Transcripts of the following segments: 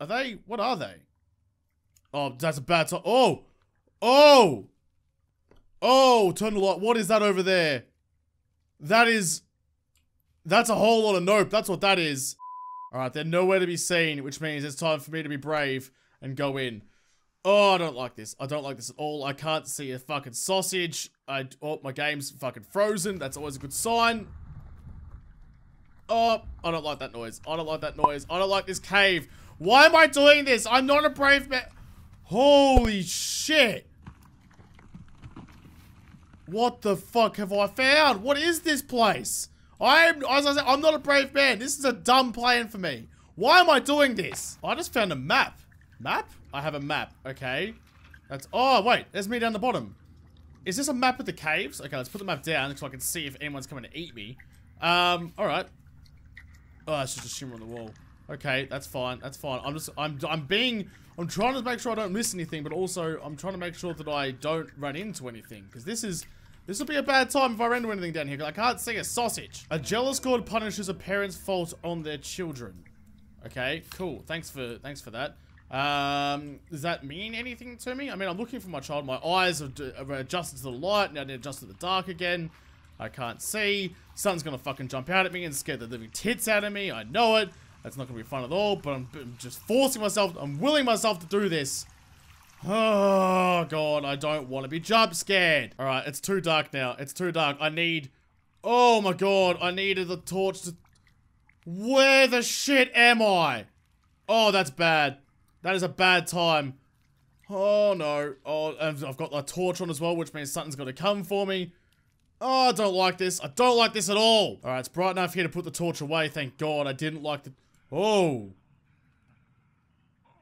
Are they? What are they? Oh, that's a bad time. Oh! Oh! Oh! Turn the light. What is that over there? That is... That's a whole lot of nope. That's what that is. Alright, they're nowhere to be seen, which means it's time for me to be brave and go in. Oh, I don't like this. I don't like this at all. I can't see a fucking sausage. Oh, my game's fucking frozen. That's always a good sign. Oh, I don't like that noise. I don't like that noise. I don't like this cave. Why am I doing this? I'm not a brave man. Holy shit. What the fuck have I found? What is this place? As I said, I'm not a brave man. This is a dumb plan for me. Why am I doing this? I just found a map. Map? I have a map. Okay. That's... Oh, wait. There's me down the bottom. Is this a map of the caves? Okay, let's put the map down so I can see if anyone's coming to eat me. Alright. Oh, that's just a shimmer on the wall. Okay, that's fine. That's fine. I'm trying to make sure I don't miss anything, but also I'm trying to make sure that I don't run into anything. Because this is... This will be a bad time if I render anything down here, because I can't see a sausage. A jealous god punishes a parent's fault on their children. Okay, cool. Thanks for that. Does that mean anything to me? I mean, I'm looking for my child. My eyes are adjusted to the light, now they're adjusted to the dark again. I can't see. Sun's gonna fucking jump out at me and scare the living tits out of me. I know it. That's not gonna be fun at all, but I'm just forcing myself. I'm willing myself to do this. Oh god, I don't want to be jump scared. Alright, it's too dark now. It's too dark. I need... Oh my god, I needed the torch to... Where the shit am I? Oh, that's bad. That is a bad time. Oh no. Oh, I've got a torch on as well, which means something's gonna come for me. Oh, I don't like this. I don't like this at all. Alright, it's bright enough here to put the torch away. Thank god, I didn't like the... Oh...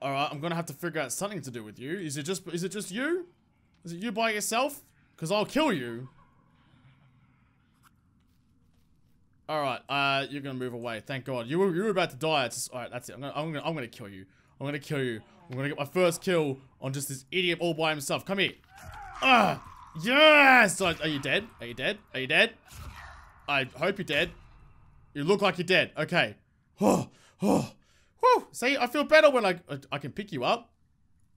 Alright, I'm gonna have to figure out something to do with you. Is it just you? Is it you by yourself? Because I'll kill you. Alright, you're gonna move away. Thank god. You were about to die. Alright, that's it. I'm gonna kill you. I'm gonna kill you. I'm gonna get my first kill on just this idiot all by himself. Come here. Yes! Are you dead? Are you dead? Are you dead? I hope you're dead. You look like you're dead. Okay. Oh. Whew, see, I feel better when I can pick you up.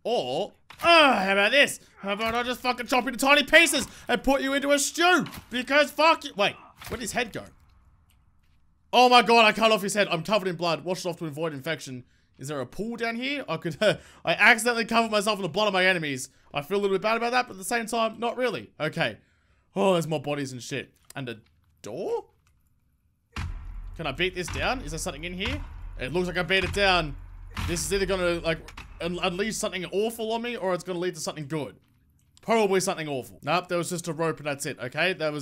Or, how about this? How about I just fucking chop you into tiny pieces and put you into a stew? Because fuck you. Wait, where did his head go? Oh my god, I cut off his head. I'm covered in blood. Wash it off to avoid infection. Is there a pool down here? I accidentally covered myself in the blood of my enemies. I feel a little bit bad about that, but at the same time, not really. Okay. Oh, there's more bodies and shit. And a door? Can I beat this down? Is there something in here? It looks like I beat it down. This is either gonna, like, unleash something awful on me, or it's gonna lead to something good. Probably something awful. Nope, there was just a rope and that's it, okay? That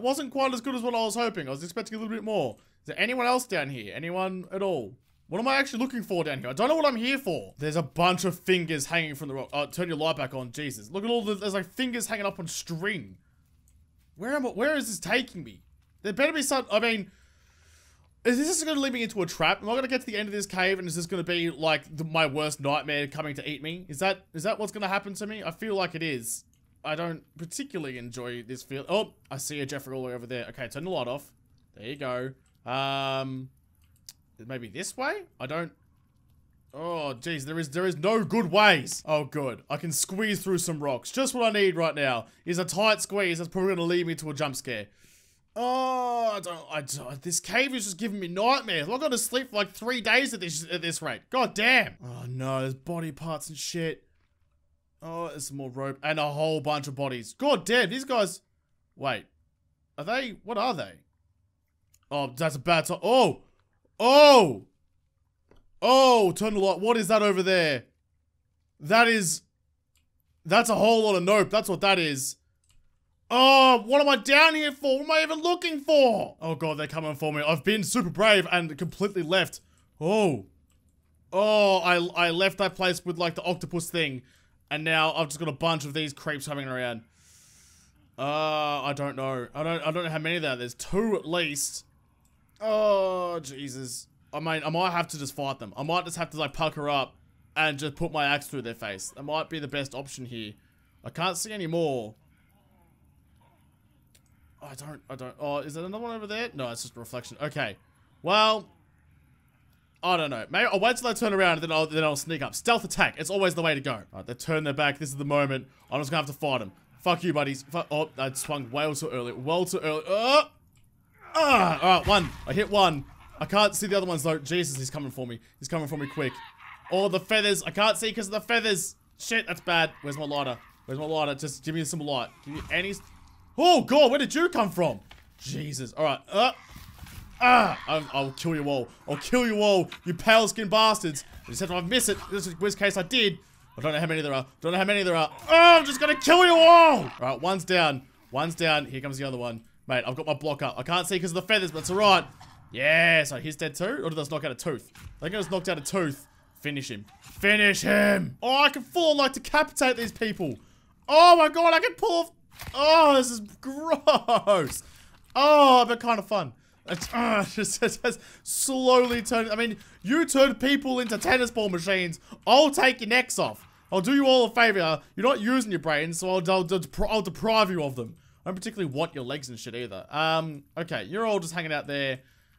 wasn't quite as good as what I was hoping. I was expecting a little bit more. Is there anyone else down here? Anyone at all? What am I actually looking for down here? I don't know what I'm here for. There's a bunch of fingers hanging from the rock. Oh, turn your light back on, Jesus. Look at all the, there's like fingers hanging up on string. Where is this taking me? There better be some, I mean... Is this going to lead me into a trap? Am I going to get to the end of this cave and is this going to be like my worst nightmare coming to eat me? Is that what's going to happen to me? I feel like it is. I don't particularly enjoy this feel. Oh, I see a Jeffrey all the way over there. Okay, turn the light off. There you go. Maybe this way? I don't... Oh, jeez, there is no good ways. Oh, good. I can squeeze through some rocks. Just what I need right now is a tight squeeze that's probably going to lead me to a jump scare. Oh, I don't, this cave is just giving me nightmares. I'm not going to sleep for like 3 days at this rate. God damn. Oh no, there's body parts and shit. Oh, there's some more rope and a whole bunch of bodies. God damn, these guys. Wait, are they? What are they? Oh, that's a bad time. Oh, turn the light. What is that over there? That's a whole lot of nope. That's what that is. Oh, what am I down here for? What am I even looking for? Oh god, they're coming for me. I've been super brave and completely left. Oh, I left that place with like the octopus thing. And now I've just got a bunch of these creeps coming around. I don't know. I don't know how many there are. There's two at least. Oh, Jesus. I mean, I might have to just fight them. I might just have to like pucker up and just put my axe through their face. That might be the best option here. I can't see any more. I don't, oh, is there another one over there? No, it's just a reflection. Okay. Well, I don't know. Maybe I'll wait till I turn around and then I'll sneak up. Stealth attack. It's always the way to go. Alright, they turn their back. This is the moment. I'm just gonna have to fight them. Fuck you, buddies. Oh, I swung well too early. Well too early. Oh! Ah! Alright, one. I hit one. I can't see the other ones though. Jesus, he's coming for me. He's coming for me quick. Oh, the feathers. I can't see because of the feathers. Shit, that's bad. Where's my lighter? Where's my lighter? Just give me some light. Give me any... Oh, God, where did you come from? Jesus. Alright. I'll kill you all. I'll kill you all, you pale-skinned bastards. I just have to miss it. In this case, I did. I don't know how many there are. Don't know how many there are. Oh, I'm just gonna kill you all! Alright, one's down. One's down. Here comes the other one. Mate, I've got my block up. I can't see because of the feathers, but it's alright. Yeah, so he's dead too? Or did I just knock out a tooth? I think I just knocked out a tooth. Finish him. Finish him! Oh, I can full like decapitate these people. Oh my God, I can pull off... Oh, this is gross. Oh, but kind of fun. Just slowly turn. I mean, you turn people into tennis ball machines. I'll take your necks off. I'll do you all a favor. You're not using your brains, so I'll deprive you of them. I don't particularly want your legs and shit either. Okay, you're all just hanging out there.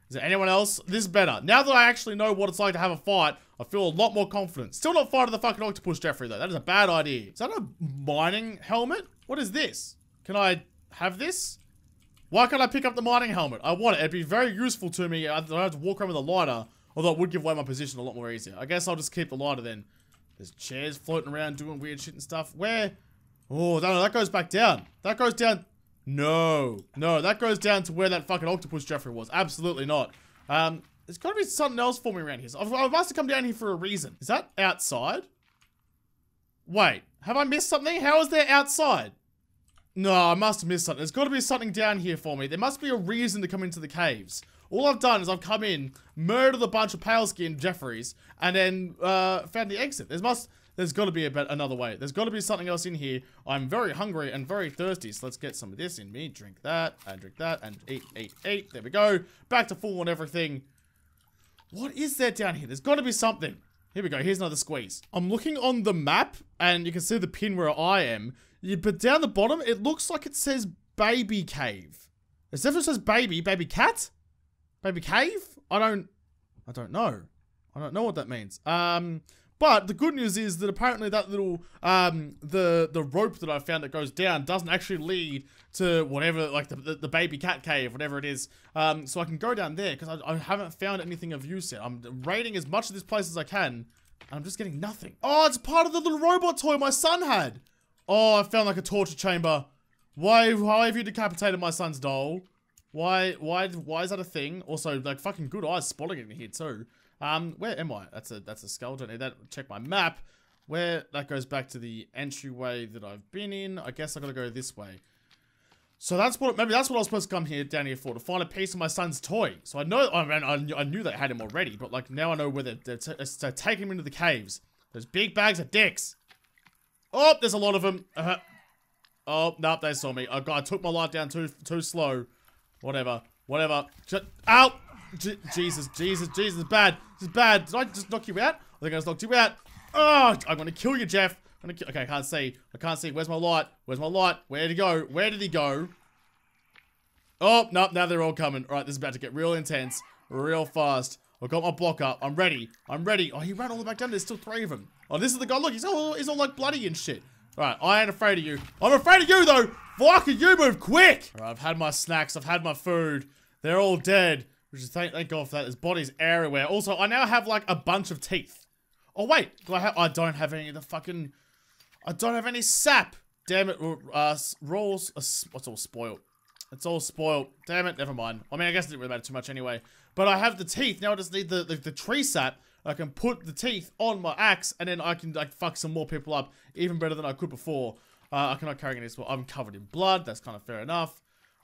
Is there anyone else? This is better. Now that I actually know what it's like to have a fight, I feel a lot more confident. Still not fighting the fucking octopus, Jeffrey, though. That is a bad idea. Is that a mining helmet? What is this? Can I have this? Why can't I pick up the mining helmet? I want it. It'd be very useful to me. I don't have to walk around with a lighter, although it would give away my position a lot more easier. I guess I'll just keep the lighter then. There's chairs floating around doing weird shit and stuff. Where? Oh, no, that goes back down. That goes down. No. No, that goes down to where that fucking octopus Jeffrey was. Absolutely not. There's gotta be something else for me around here. So I must have come down here for a reason. Is that outside? Wait, have I missed something? How is there outside? No, I must have missed something. There's got to be something down here for me. There must be a reason to come into the caves. All I've done is I've come in, murdered a bunch of pale-skinned Jeffreys, and then found the exit. There's got to be another way. There's got to be something else in here. I'm very hungry and very thirsty, so let's get some of this in me. Drink that, and eat. There we go. Back to full on everything. What is there down here? There's got to be something. Here we go. Here's another squeeze. I'm looking on the map, and you can see the pin where I am. Yeah, but down the bottom, it looks like it says baby cave. It definitely says baby. Baby cat? Baby cave? I don't know. I don't know what that means. But the good news is that apparently that little, the rope that I found that goes down doesn't actually lead to whatever, like the baby cat cave, whatever it is. So I can go down there because I haven't found anything of use yet. I'm raiding as much of this place as I can. And I'm just getting nothing. Oh, it's part of the little robot toy my son had. Oh, I found like a torture chamber. Why have you decapitated my son's doll? Why is that a thing? Also, like fucking good eyes spotting it in here too. Where am I? That's a skull. Don't need that. Check my map. Where that goes back to the entryway that I've been in. I guess I gotta go this way. So that's what, maybe that's what I was supposed to come here, down here for, to find a piece of my son's toy. So I know, I knew they had him already, but like now I know where they're taking him into the caves. Those big bags of dicks. Oh, there's a lot of them. Oh, no, they saw me. Oh, God, I took my light down too slow. Whatever. Ow! Jesus, bad. This is bad. Did I just knock you out? I think I just knocked you out. Oh, I'm gonna kill you, Jeff. Okay, I can't see. Where's my light? Where'd he go? Oh, no, now they're all coming. All right, this is about to get real intense, real fast. I've got my block up. I'm ready. Oh, he ran all the way back down. There's still three of them. Oh, this is the guy. Look, he's all like bloody and shit. All right, I ain't afraid of you. I'm afraid of you, though. Fucking you, move quick. All right, I've had my snacks. I've had my food. They're all dead, which is thank God for that. There's bodies everywhere. Also, I now have like a bunch of teeth. Oh, wait. I don't have any of the fucking... I don't have any sap. Damn it. Rolls... What's all spoiled? It's all spoiled. Damn it. Never mind. I mean, I guess it didn't really matter too much anyway. But I have the teeth. Now I just need the tree sap. I can put the teeth on my axe, and then I can like fuck some more people up, even better than I could before. I cannot carry any as well. I'm covered in blood. That's kind of fair enough.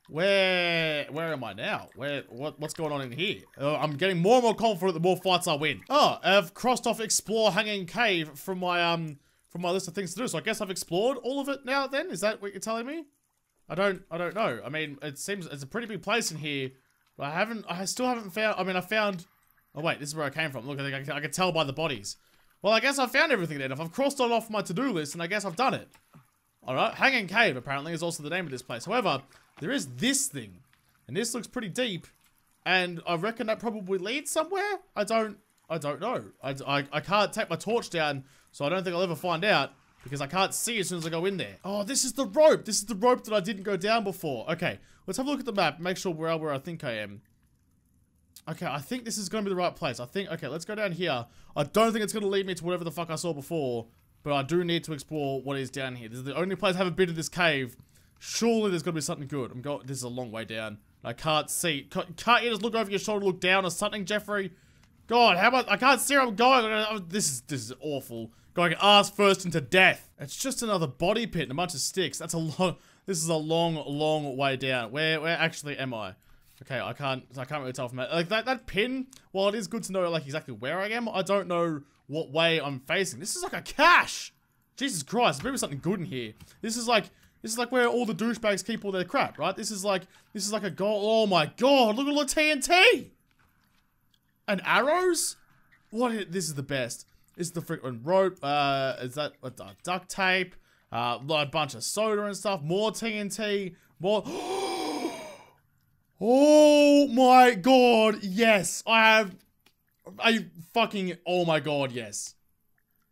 Where am I now? What's going on in here? I'm getting more and more confident the more fights I win. Oh, I've crossed off explore hanging cave from my list of things to do. So I guess I've explored all of it now. Then is that what you're telling me? I don't know. I mean, it seems it's a pretty big place in here, but I still haven't found. I mean, I found. Oh, wait, this is where I came from. Look, I think I can tell by the bodies. Well, I guess I found everything then. If I've crossed it off my to-do list, and I guess I've done it. Alright, Hanging Cave, apparently, is also the name of this place. However, there is this thing. And this looks pretty deep. And I reckon that probably leads somewhere. I don't... I don't know. I can't take my torch down, so I don't think I'll ever find out, because I can't see as soon as I go in there. Oh, this is the rope. This is the rope that I didn't go down before. Okay, let's have a look at the map, make sure we're where I think I am. Okay, I think this is going to be the right place. I think, okay, let's go down here. I don't think it's going to lead me to whatever the fuck I saw before, but I do need to explore what is down here. This is the only place I haven't been in this cave. Surely there's going to be something good. I'm going, this is a long way down. I can't see. Can't you just look over your shoulder, look down or something, Jeffrey? God, how about I can't see where I'm going. This is awful. Going ass first into death. It's just another body pit and a bunch of sticks. That's a long. This is a long, long way down. Where actually am I? Okay, I can't really tell from that. Like that pin. While it is good to know like exactly where I am, I don't know what way I'm facing. This is like a cache. Jesus Christ, there's maybe something good in here. This is like where all the douchebags keep all their crap, right? This is like a goal. Oh my God, look at all the TNT! And arrows? What is, this is the best. It's the freaking rope, is that duct tape, a bunch of soda and stuff, more TNT, more... Oh my God, yes! I fucking... Oh my God, yes.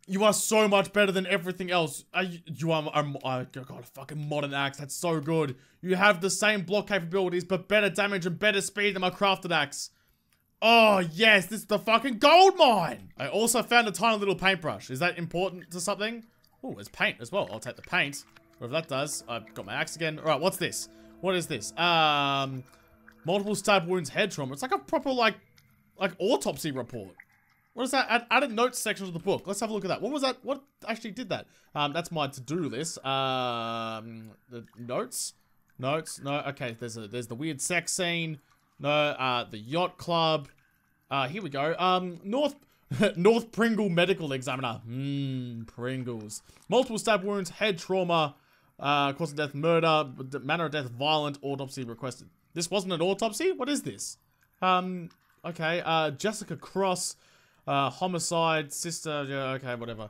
You are so much better than everything else. God, a fucking modern axe. That's so good. You have the same block capabilities, but better damage and better speed than my crafted axe. Oh, yes. This is the fucking gold mine. I also found a tiny little paintbrush. Is that important to something? Oh, there's paint as well. I'll take the paint. Whatever that does. I've got my axe again. All right, what's this? What is this? Multiple stab wounds, head trauma. It's like a proper, like autopsy report. What is that? Add a notes section to the book. Let's have a look at that. What was that? What actually did that? That's my to-do list. The notes? Notes? No, okay. There's the weird sex scene. No, the yacht club. Here we go. North Pringle Medical Examiner. Pringles. Multiple stab wounds, head trauma, cause of death, murder, manner of death, violent, autopsy requested. This wasn't an autopsy? What is this? Okay, Jessica Cross... homicide, sister, yeah, okay, whatever.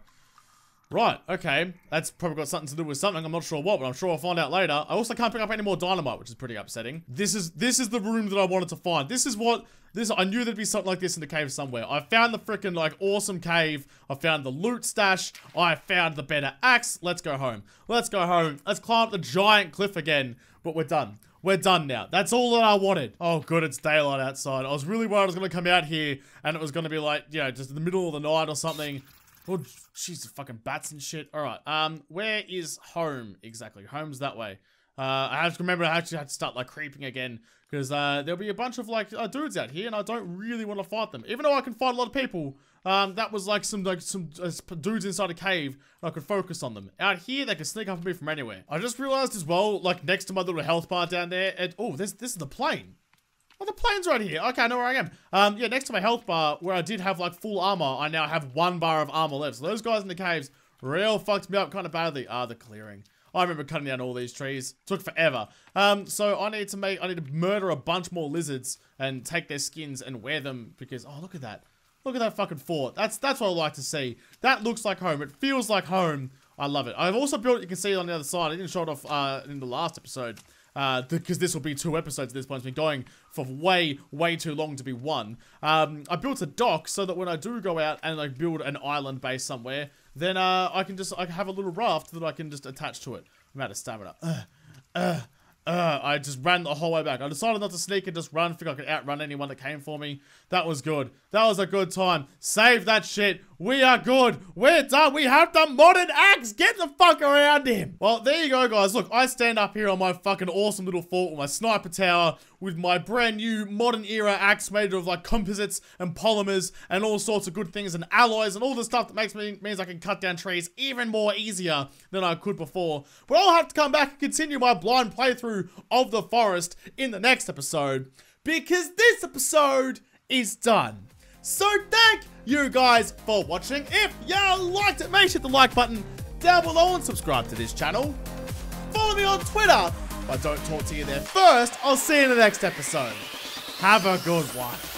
Right, okay. That's probably got something to do with something. I'm not sure what, but I'm sure I'll find out later. I also can't pick up any more dynamite, which is pretty upsetting. This is the room that I wanted to find. I knew there'd be something like this in the cave somewhere. I found the freaking like awesome cave. I found the loot stash. I found the better axe. Let's go home. Let's go home. Let's climb up the giant cliff again. But we're done. We're done now. That's all that I wanted. Oh, good, it's daylight outside. I was really worried I was going to come out here and it was going to be like, you know, just in the middle of the night or something. Oh, jeez, the fucking bats and shit. All right, where is home exactly? Home's that way. I have to remember I actually had to start, like, creeping again because there'll be a bunch of, like, dudes out here and I don't really want to fight them. Even though I can fight a lot of people, that was, like, some dudes inside a cave and I could focus on them. Out here, they could sneak up on me from anywhere. I just realized as well, like, next to my little health bar down there, and, oh, this is the plane. Oh, the plane's right here. Okay, I know where I am. Yeah, next to my health bar, where I did have, like, full armor, I now have 1 bar of armor left. So those guys in the caves real fucked me up kind of badly. Ah, the clearing. I remember cutting down all these trees. Took forever. So I need to murder a bunch more lizards and take their skins and wear them because, oh, look at that. Look at that fucking fort. That's what I like to see. That looks like home. It feels like home. I love it. I've also built, you can see it on the other side. I didn't show it off in the last episode. Because this will be 2 episodes at this point. It's been going for way, way too long to be 1. I built a dock so that when I do go out and like build an island base somewhere, then I can have a little raft that I can just attach to it. I'm out of stamina. I just ran the whole way back. I decided not to sneak and just run. Figured I could outrun anyone that came for me. That was good. That was a good time. Save that shit. We are good. We're done. We have the modern axe. Get the fuck around him. Well, there you go, guys. Look, I stand up here on my fucking awesome little fort with my sniper tower, with my brand new modern era axe made of like composites and polymers and all sorts of good things and alloys and all the stuff that means I can cut down trees even more easier than I could before. But I'll have to come back and continue my blind playthrough of The Forest in the next episode because this episode is done. So thank you guys for watching. If y'all liked it, make sure to hit the like button down below and subscribe to this channel. Follow me on Twitter. If I don't talk to you there first, I'll see you in the next episode. Have a good one.